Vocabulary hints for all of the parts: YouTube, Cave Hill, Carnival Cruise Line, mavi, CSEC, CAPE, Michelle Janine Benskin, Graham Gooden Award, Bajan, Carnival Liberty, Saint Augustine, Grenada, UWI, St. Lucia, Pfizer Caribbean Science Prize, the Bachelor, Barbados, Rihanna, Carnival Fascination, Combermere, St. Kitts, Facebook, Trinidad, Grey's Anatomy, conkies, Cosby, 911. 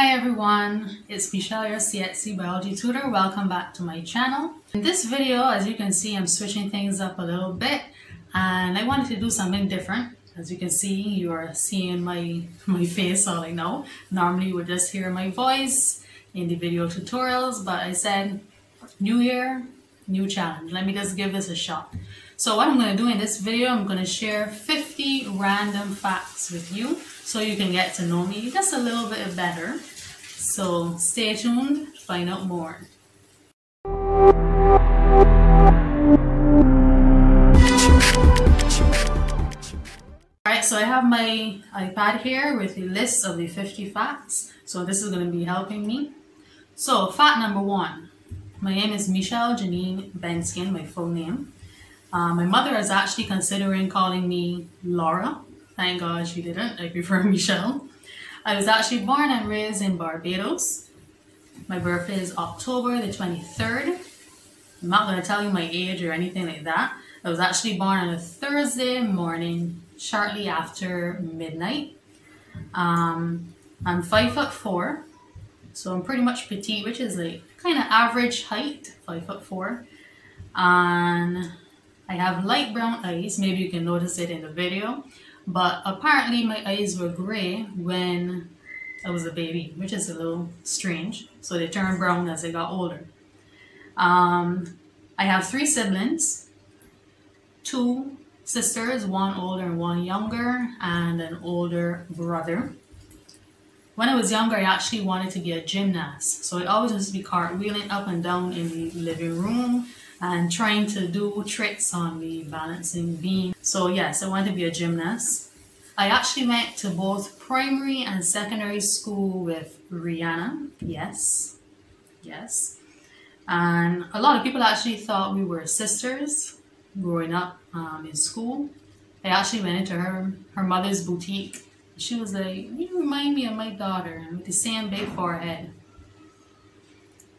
Hi everyone, it's Michelle, your CSEC biology tutor. Welcome back to my channel. In this video, as you can see, I'm switching things up a little bit and I wanted to do something different. As you can see, you are seeing my face all I know. Normally you would just hear my voice in the video tutorials, but I said, new year, new challenge. Let me just give this a shot. So what I'm going to do in this video, I'm going to share 50 random facts with you so you can get to know me just a little bit better. So stay tuned, find out more. Alright, so I have my iPad here with the list of the 50 facts. So this is going to be helping me. So fact number one, my name is Michelle Janine Benskin, my full name. My mother is actually considering calling me Laura. Thank God she didn't. I prefer Michelle. I was actually born and raised in Barbados. My birthday is October the 23rd. I'm not going to tell you my age or anything like that. I was actually born on a Thursday morning, shortly after midnight. I'm 5'4", so I'm pretty much petite, which is like kind of average height, 5'4". And I have light brown eyes, maybe you can notice it in the video, but apparently my eyes were gray when I was a baby, which is a little strange. So they turned brown as I got older. I have three siblings, two sisters, one older and one younger, and an older brother. When I was younger, I actually wanted to be a gymnast. So I always used to be cartwheeling up and down in the living room and trying to do tricks on the balancing beam. So yes, I wanted to be a gymnast. I actually went to both primary and secondary school with Rihanna. Yes, yes. And a lot of people actually thought we were sisters growing up in school. I actually went into her mother's boutique. She was like, you remind me of my daughter with the same big forehead.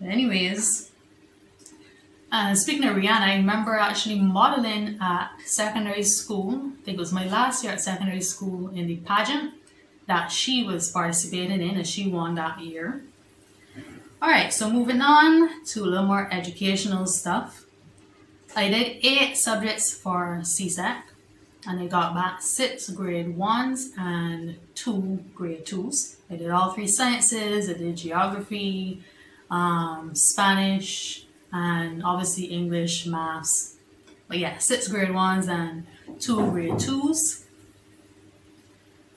But anyways, speaking of Rihanna, I remember actually modeling at secondary school. I think it was my last year at secondary school in the pageant that she was participating in, and she won that year. All right, so moving on to a little more educational stuff. I did 8 subjects for CSEC, and I got back 6 grade 1s and 2 grade 2s. I did all 3 sciences. I did geography, Spanish, and obviously English, maths, but yeah, 6 grade 1s and 2 grade 2s.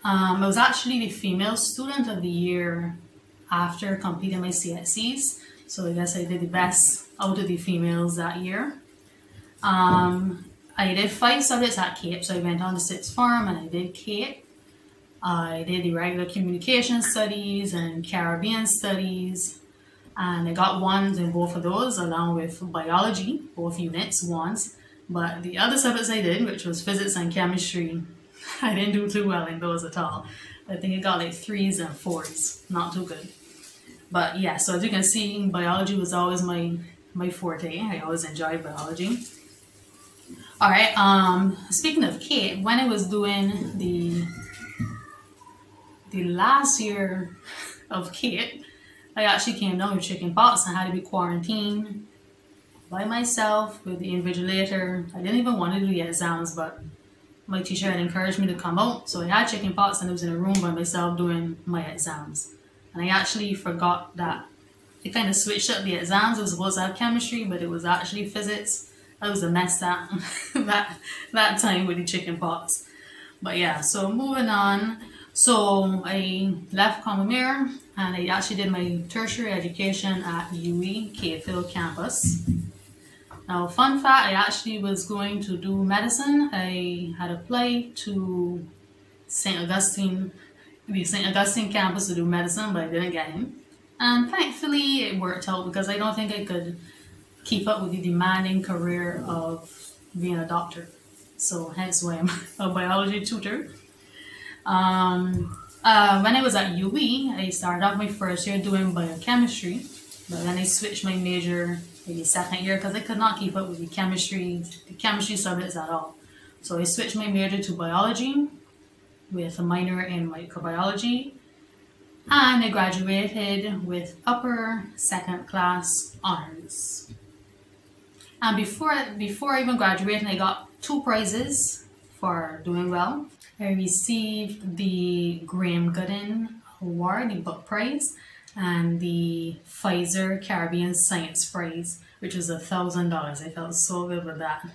I was actually the female student of the year after completing my CSEs, so I guess I did the best out of the females that year. I did 5 subjects at CAPE, so I went on to 6th form and I did CAPE. I did the regular communication studies and Caribbean studies, and I got 1s in both of those, along with biology, both units, 1s. But the other subjects I did, which was physics and chemistry, I didn't do too well in those at all. I think I got like 3s and 4s, not too good. But yeah, so as you can see, biology was always my forte. I always enjoyed biology. All right, speaking of CAPE, when I was doing the last year of CAPE, I actually came down with chickenpox and had to be quarantined by myself with the invigilator. I didn't even want to do the exams, but my teacher had encouraged me to come out. So I had chickenpox and I was in a room by myself doing my exams. And I actually forgot that they kind of switched up the exams. It was supposed to have chemistry, but it was actually physics. I was a mess that time with the chickenpox. But yeah, so moving on. So I left Combermere and I actually did my tertiary education at UWI, Cave Hill campus. Now, fun fact, I actually was going to do medicine. I had applied to the Saint Augustine campus to do medicine, but I didn't get in. And thankfully it worked out because I don't think I could keep up with the demanding career of being a doctor. So hence why I'm a biology tutor. When I was at UWI, I started off my first year doing biochemistry, but then I switched my major maybe second year because I could not keep up with the chemistry subjects at all. So I switched my major to biology with a minor in microbiology. and I graduated with upper second class honors. And before even graduating, I got 2 prizes for doing well. I received the Graham Gooden Award, the book prize, and the Pfizer Caribbean Science Prize, which was $1,000. I felt so good with that.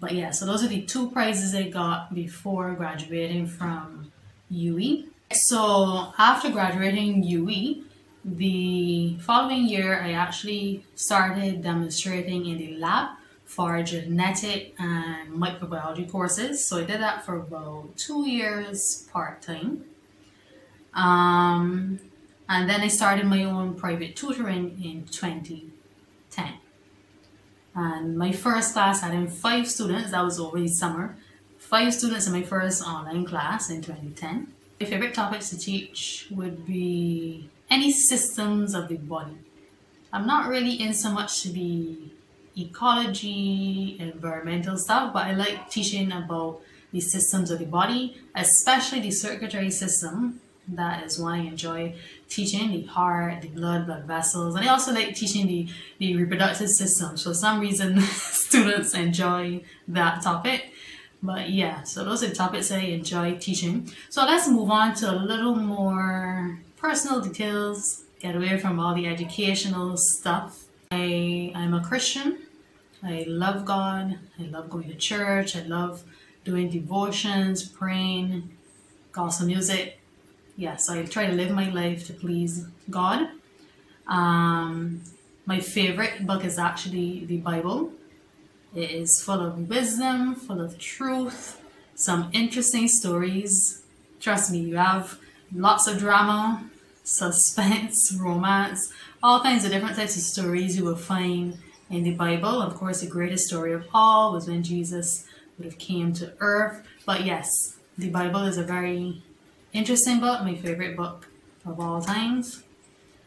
But yeah, so those are the 2 prizes I got before graduating from UWI. So after graduating UWI, the following year I actually started demonstrating in the lab for genetic and microbiology courses. So I did that for about 2 years part-time. And then I started my own private tutoring in 2010. And my first class had 5 students. That was over the summer. 5 students in my first online class in 2010. My favorite topics to teach would be any systems of the body. I'm not really in so much to the ecology, environmental stuff, but I like teaching about the systems of the body, especially the circulatory system. That is why I enjoy teaching the heart, the blood vessels, and I also like teaching the reproductive system. For some reason, students enjoy that topic. But yeah, so those are the topics I enjoy teaching. So let's move on to a little more personal details, get away from all the educational stuff. I'm a Christian. I love God. I love going to church. I love doing devotions, praying, gospel music. Yeah, so I try to live my life to please God. My favorite book is actually the Bible. It is full of wisdom, full of truth, some interesting stories. Trust me, you have lots of drama, suspense, romance, all kinds of different types of stories you will find in the Bible. Of course, the greatest story of all was when Jesus would have came to earth. But yes, the Bible is a very interesting book, my favorite book of all times.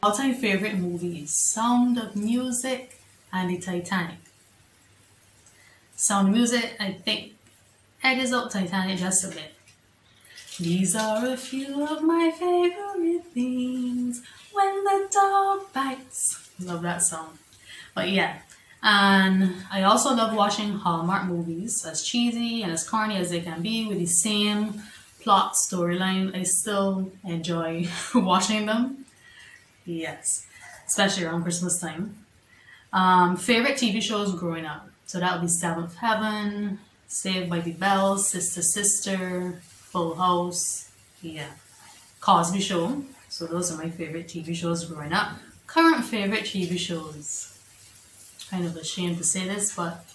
All-time favorite movie is Sound of Music and the Titanic. Sound of Music, I think, edges up Titanic just a bit. These are a few of my favorite things. When the dog bites. Love that song. But yeah, and I also love watching Hallmark movies, as cheesy and as corny as they can be, with the same plot storyline. I still enjoy watching them. Yes, especially around Christmas time. Favorite TV shows growing up, so that would be Seventh Heaven, Saved by the Bell, Sister, Full House, yeah, Cosby Show. So those are my favorite TV shows growing up. Current favorite TV shows, kind of ashamed to say this, but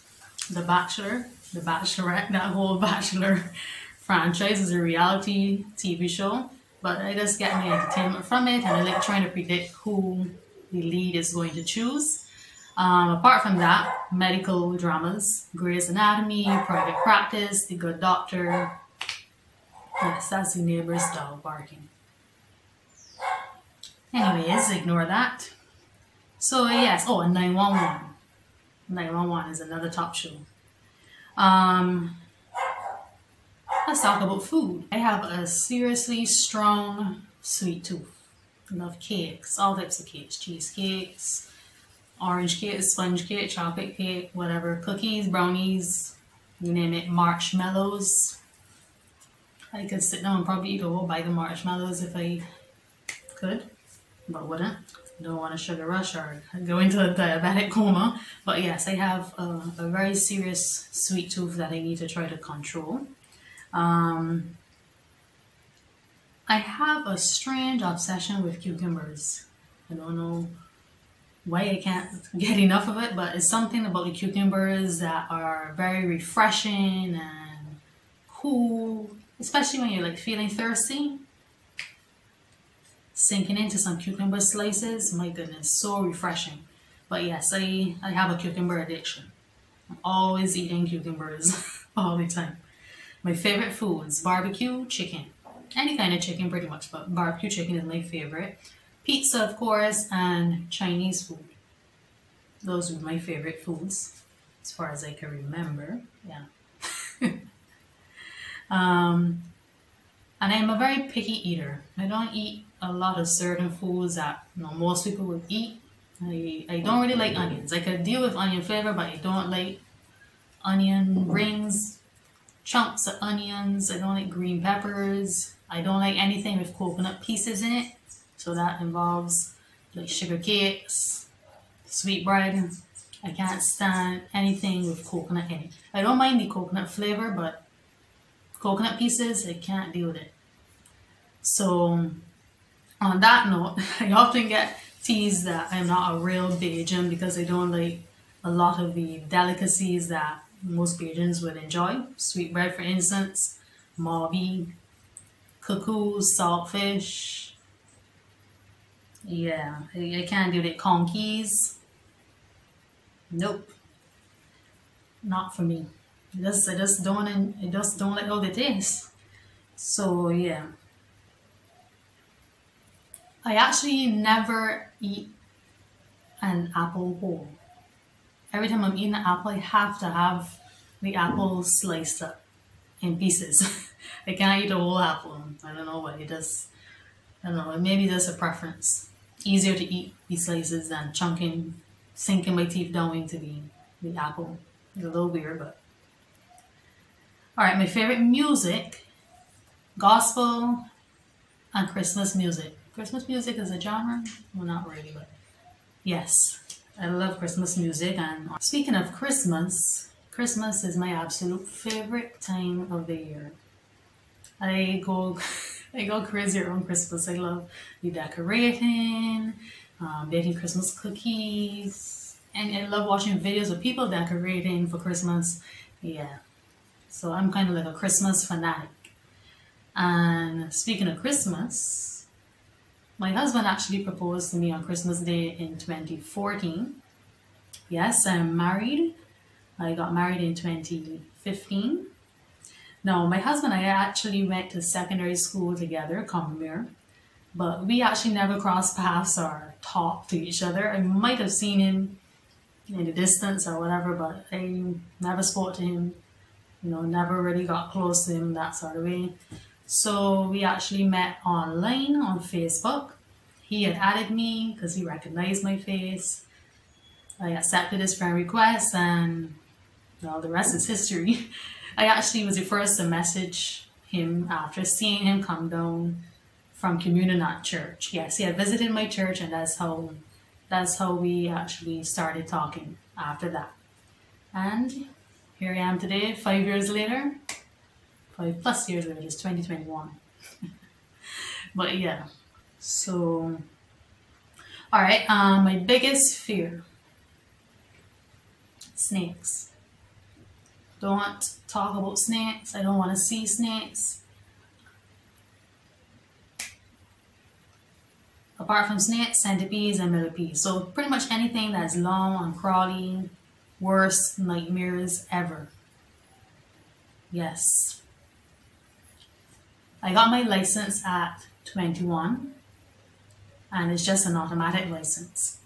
The Bachelor, The Bachelorette, that whole Bachelor franchise is a reality TV show, but I just get my entertainment from it, and I like trying to predict who the lead is going to choose. Apart from that, medical dramas, Grey's Anatomy, Private Practice, The Good Doctor. Yes, that's the neighbor's dog barking. Anyways, ignore that. So yes, oh, and 911. 911 is another top show. Let's talk about food. I have a seriously strong sweet tooth. I love cakes, all types of cakes, cheesecakes, orange cake, sponge cake, chocolate cake, whatever, cookies, brownies, you name it, marshmallows. I could sit down and probably eat a whole bag of marshmallows if I could, but wouldn't. I don't want a sugar rush or go into a diabetic coma. But yes, I have a very serious sweet tooth that I need to try to control. I have a strange obsession with cucumbers. I don't know why I can't get enough of it, but it's something about the cucumbers that are very refreshing and cool, especially when you're like feeling thirsty. Sinking into some cucumber slices, my goodness, so refreshing. But yes, I have a cucumber addiction. I'm always eating cucumbers all the time. My favorite foods, barbecue, chicken, any kind of chicken pretty much, but barbecue chicken is my favorite. Pizza, of course, and Chinese food. Those were my favorite foods, as far as I can remember, yeah. And I'm a very picky eater. I don't eat a lot of certain foods that, you know, most people would eat. I don't really like onions. I could deal with onion flavor, but I don't like onion rings, chunks of onions. I don't like green peppers. I don't like anything with coconut pieces in it. So that involves like sugar cakes, sweet bread. I can't stand anything with coconut in it. I don't mind the coconut flavor, but coconut pieces, I can't deal with it. So on that note, I often get teased that I'm not a real Bajan because I don't like a lot of the delicacies that most Bajans would enjoy. Sweet bread, for instance, mavi, cuckoo, saltfish. Yeah, I can't do it. Conkies. Nope. Not for me. I just don't like how they taste. So yeah. I actually never eat an apple whole. Every time I'm eating an apple, I have to have the apple sliced up in pieces. I can't eat a whole apple. I don't know what it does. I don't know, maybe that's a preference. Easier to eat these slices than chunking, sinking my teeth down into the apple. It's a little weird, but. All right, my favorite music, gospel and Christmas music. Christmas music is a genre? Well, not really, but yes, I love Christmas music. And speaking of Christmas, Christmas is my absolute favorite time of the year. I go crazy around Christmas. I love the decorating, baking Christmas cookies, and I love watching videos of people decorating for Christmas. Yeah, so I'm kind of like a Christmas fanatic. And speaking of Christmas, my husband actually proposed to me on Christmas Day in 2014. Yes, I'm married. I got married in 2015. Now, my husband and I actually went to secondary school together, Combermere, but we actually never crossed paths or talked to each other. I might have seen him in the distance or whatever, but I never spoke to him, you know, never really got close to him, that sort of way. So we actually met online on Facebook. He had added me because he recognized my face. I accepted his friend request and, well, the rest is history. I actually was the first to message him after seeing him come down from communion at church. Yes, he had visited my church, and that's how we actually started talking after that. And here I am today, 5 years later. 5+ years later, it's 2021. But yeah, so, all right, my biggest fear, snakes. Don't talk about snakes. I don't want to see snakes. Apart from snakes, centipedes and millipedes. So pretty much anything that's long and crawling, worst nightmares ever. Yes. I got my license at 21, and it's just an automatic license.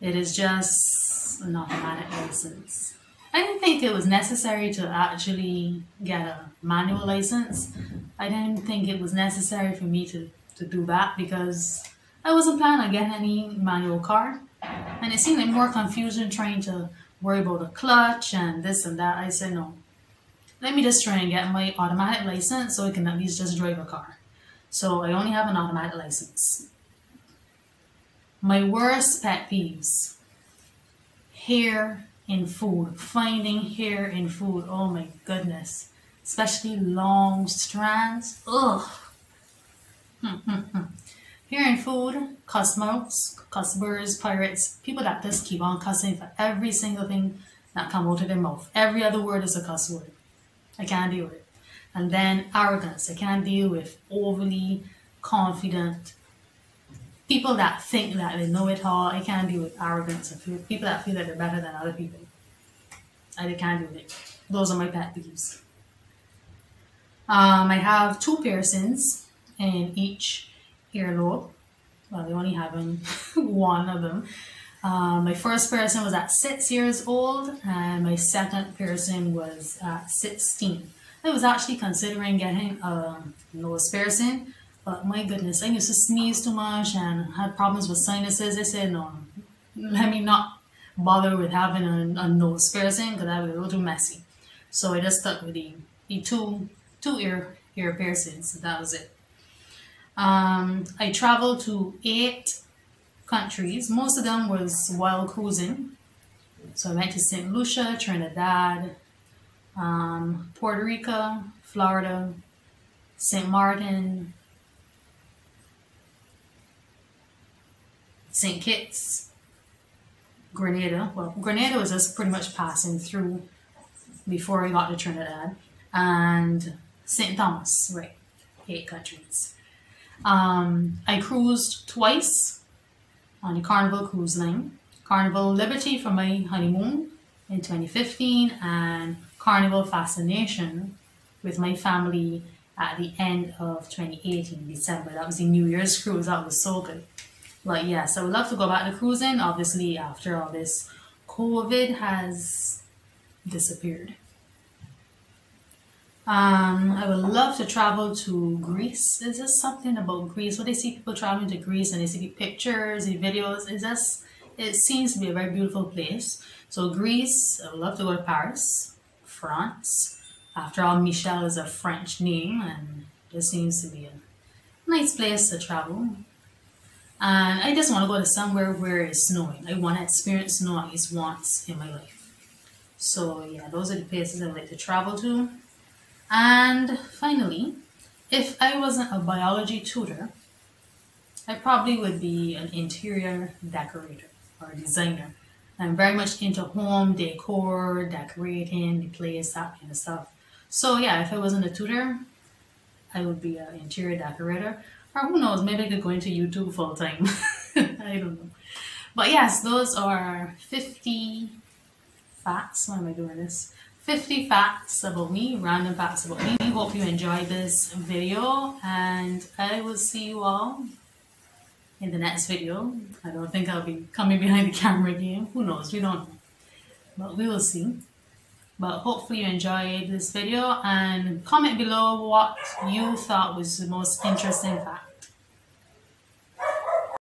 It is just an automatic license. I didn't think it was necessary to actually get a manual license. I didn't think it was necessary for me to do that because I wasn't planning on getting any manual car. And it seemed like more confusion trying to worry about the clutch and this and that. I said, no. Let me just try and get my automatic license so I can at least just drive a car. So I only have an automatic license. My worst pet peeves. Hair in food. Finding hair in food. Oh my goodness. Especially long strands. Ugh. Hair in food. Cussers, pirates. People that just keep on cussing for every single thing that comes out of their mouth. Every other word is a cuss word. I can't deal with it. And then arrogance. I can't deal with overly confident people that think that they know it all. I can't deal with arrogance. People that feel that they're better than other people. I can't deal with it. Those are my pet peeves. I have 2 piercings in each earlobe. Well, they only have one of them. My first piercing was at 6 years old, and my second piercing was at 16. I was actually considering getting a nose piercing, But my goodness, I used to sneeze too much and had problems with sinuses. I said, no, let me not bother with having a nose piercing because that would be a little too messy. So I just stuck with the two ear piercings. That was it. I traveled to 8 countries. Most of them was while cruising. So I went to St. Lucia, Trinidad, Puerto Rico, Florida, St. Martin, St. Kitts, Grenada. Well, Grenada was just pretty much passing through before I got to Trinidad. And St. Thomas, right, 8 countries. I cruised twice on the Carnival Cruise Line, Carnival Liberty for my honeymoon in 2015 and Carnival Fascination with my family at the end of 2018, December. That was the New Year's cruise. That was so good. But yes, I would love to go back to cruising, obviously, after all this COVID has disappeared. I would love to travel to Greece. It's just something about Greece. When I see people traveling to Greece and I see pictures and videos, it seems to be a very beautiful place. So Greece, I would love to go to Paris, France. After all, Michelle is a French name and this seems to be a nice place to travel. And I just want to go to somewhere where it's snowing. I want to experience snow at least once in my life. So yeah, those are the places I would like to travel to. And finally, if I wasn't a biology tutor, I probably would be an interior decorator or designer. I'm very much into home decor, decorating the place, that kind of stuff. So yeah, if I wasn't a tutor, I would be an interior decorator. Or who knows, maybe I could go into YouTube full time. I don't know. But yes, those are 50 facts. Why am I doing this? 50 facts about me, random facts about me. Hope you enjoyed this video and I will see you all in the next video. I don't think I'll be coming behind the camera again. Who knows? We don't know. But we will see. But hopefully you enjoyed this video and comment below what you thought was the most interesting fact.